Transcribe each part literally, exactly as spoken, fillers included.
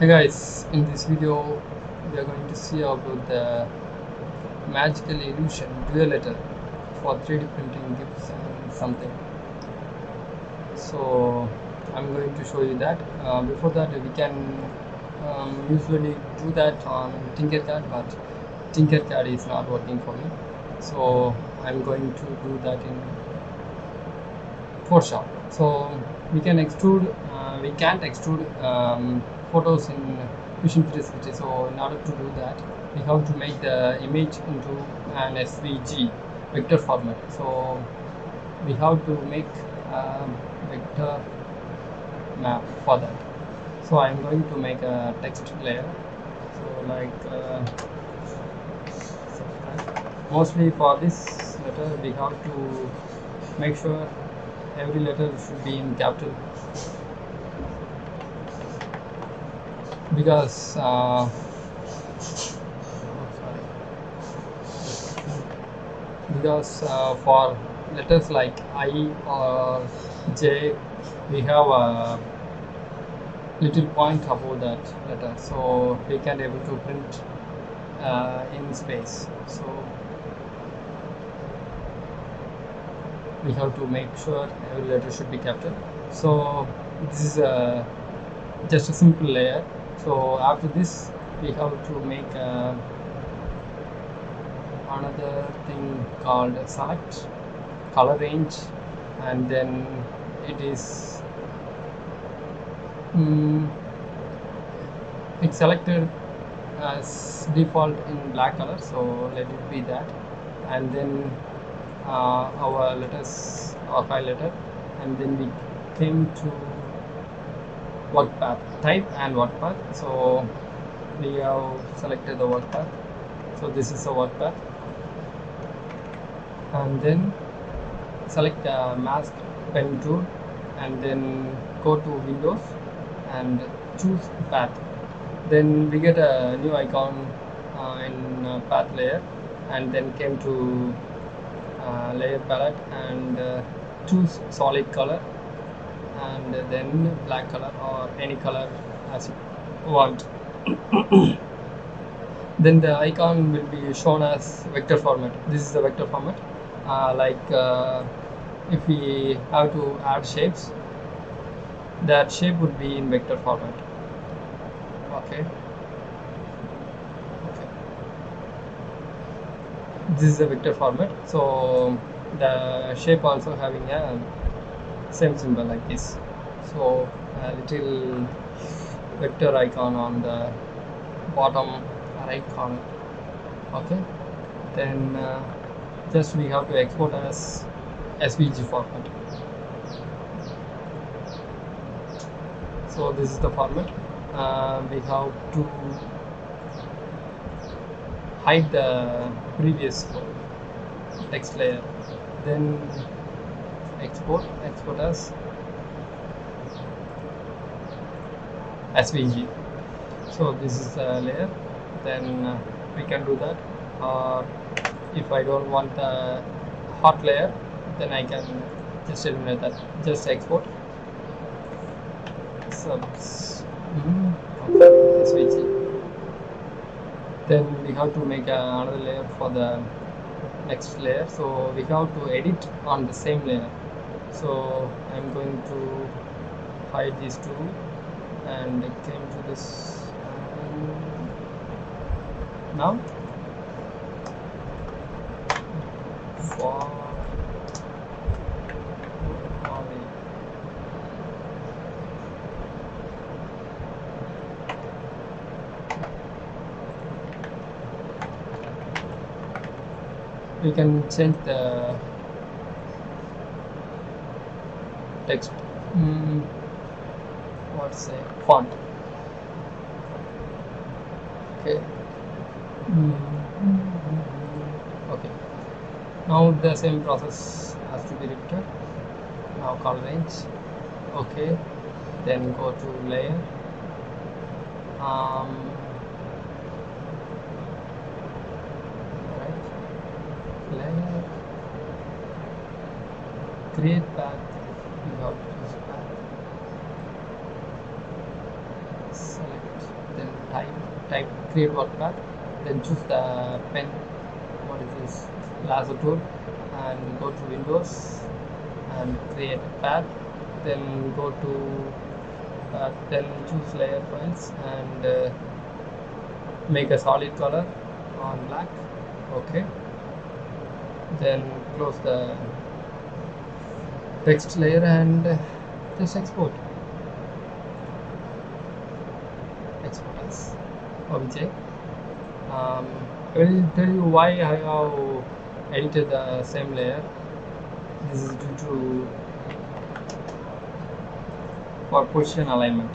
Hey guys, in this video we are going to see about the magical illusion dual-letter for three D printing gifts and something. So I'm going to show you that. Uh, before that, we can um, usually do that on Tinkercad, but Tinkercad is not working for me. So I'm going to do that in Photoshop. So we can extrude. Uh, we can't extrude. Um, photos in Fusion three sixty, so in order to do that we have to make the image into an S V G vector format. So we have to make a vector map for that. So I am going to make a text layer, so like uh, mostly for this letter we have to make sure every letter should be in capital, because uh, because uh, for letters like I or J we have a little point above that letter, so we can able to print uh, in space. So we have to make sure every letter should be captured. So this is a just a simple layer. So after this we have to make uh, another thing called exact color range, and then it is um, it's selected as default in black color, so let it be that. And then uh, our letters or file letter, and then we came to workpath type and workpath. So we have selected the workpath, so this is the workpath, and then select the mask pen tool and then go to Windows and choose path. Then we get a new icon uh, in uh, path layer, and then came to uh, layer palette and uh, choose solid color and then black color or any color as you want. Then the icon will be shown as vector format. This is the vector format. Uh, like uh, if we have to add shapes, that shape would be in vector format. Okay. Okay. This is the vector format. So the shape also having a same symbol like this, so a little vector icon on the bottom right corner. Okay, then uh, just we have to export as S V G format. So this is the format. Uh, we have to hide the previous text layer, then export export as S V G. So this is the layer. Then uh, we can do that, or uh, if I don't want the hot layer, then I can just eliminate that, just export subs mm-hmm. okay. S V G. Then we have to make uh, another layer for the next layer, so we have to edit on the same layer. So I'm going to hide these two and came to this now for we can change the text mm, what's a font. Okay. Mm. Okay, now the same process has to be repeated. Now color range. Okay, then go to layer, um, right layer, create path. We have to select type, type create workflow, then choose the pen, what is this, lasso tool, and go to Windows and create a pad, then go to uh, then choose layer points and uh, make a solid color on black. Okay, then close the text layer and uh, just export export as object. um, I will tell you why I have edited the same layer. This is due to for position alignment.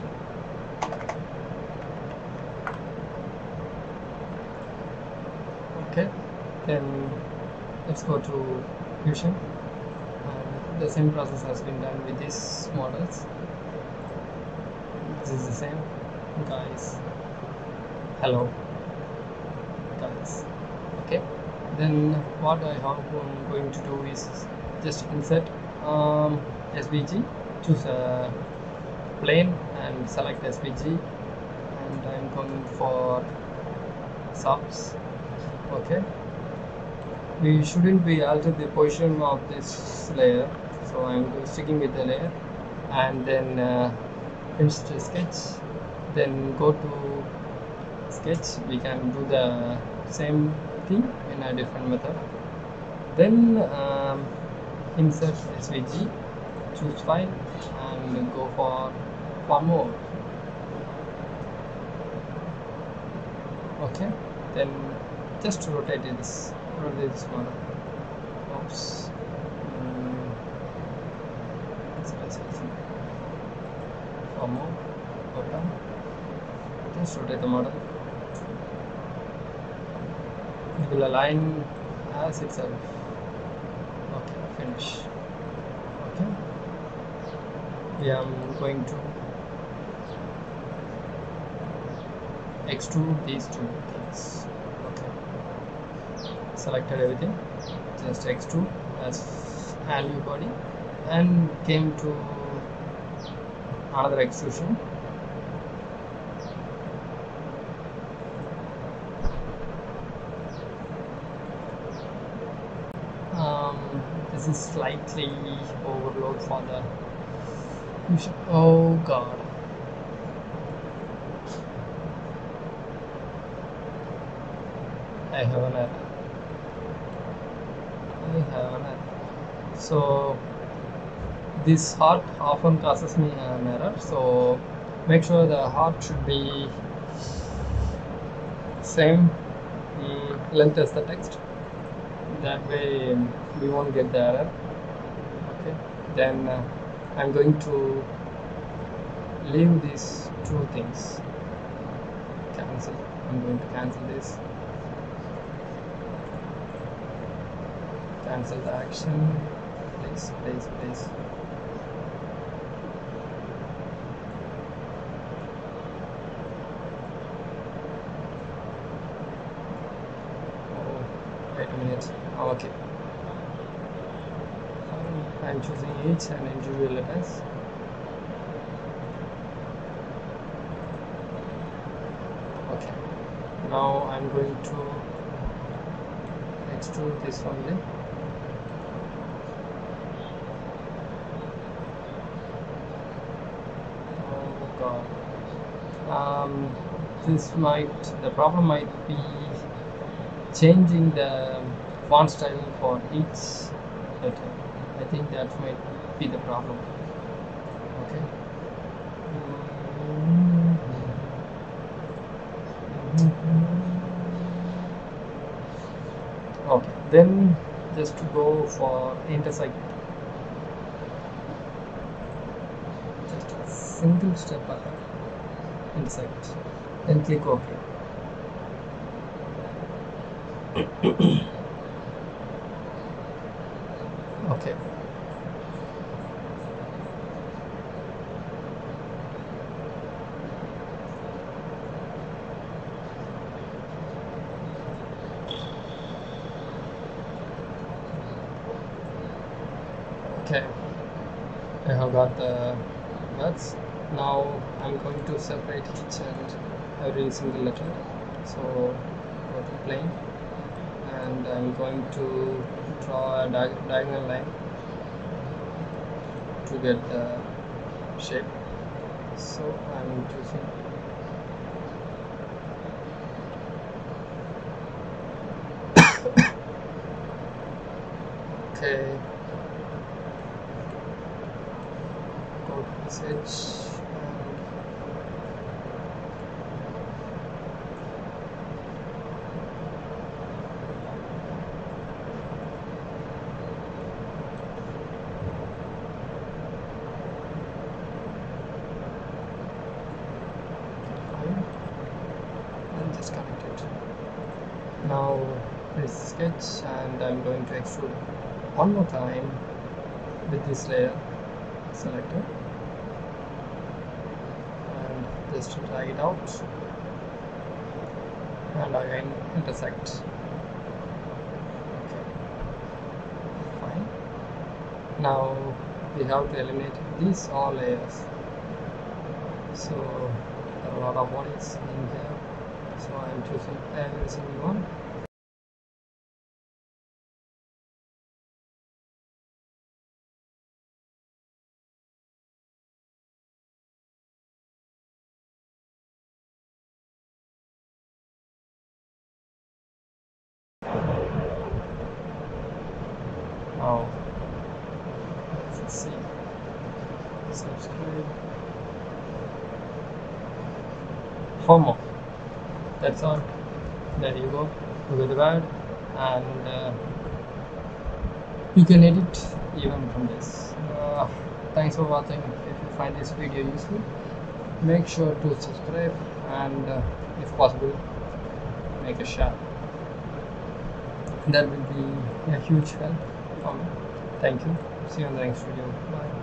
Okay, then let's go to Fusion. And the same process has been done with these models. This is the same, guys. Hello, guys. Okay. Then what I am going to do is just insert um, S V G. Choose a plane and select S V G, and I am going for subs. Okay, we shouldn't be altering the position of this layer, so I am sticking with the layer, and then uh, insert sketch. Then go to sketch. We can do the same thing in a different method. Then um, insert S V G, choose file, and go for form mode. Okay, then just rotate this, rotate this one. Oops. Mm. Form mode. Open. Just rotate the model. It will align as itself. Okay, finish. Okay, we are going to extrude these two things. Okay, selected everything, just extrude as value body, and came to another extrusion. This is slightly overload for the Fusion. Oh god. I have an error. I have an error. So this heart often causes me an error. So make sure the heart should be same length as the text. That way we won't get the error. Okay, then uh, I'm going to leave these two things, cancel. I'm going to cancel this, cancel the action, please, please, please. Okay, I am choosing each and individual letters. Okay, now I am going to extrude this only. Oh god, um, this might, the problem might be changing the font style for each letter. I think that might be the problem. Okay. Okay. Then just to go for intersect. Just a single step ahead. Intersect. Then click OK. Okay. Okay. I have got the nuts. Now I'm going to separate each and every single letter. So go to plane, and I'm going to draw a diag diagonal line to get the shape. So I'm choosing okay, go to this edge. Now this sketch, and I'm going to extrude one more time with this layer selected, and just drag it out and again intersect. Okay, fine. Now we have to eliminate these all layers, so there are a lot of bodies in here, so I am choosing every single one. Now, let's see, subscribe, FOMO. That's all. There you go. Good, bad, and uh, you can edit even from this. Uh, thanks for watching. If you find this video useful, make sure to subscribe, and uh, if possible, make a share. That will be a huge help for me. Thank you. See you in the next video. Bye.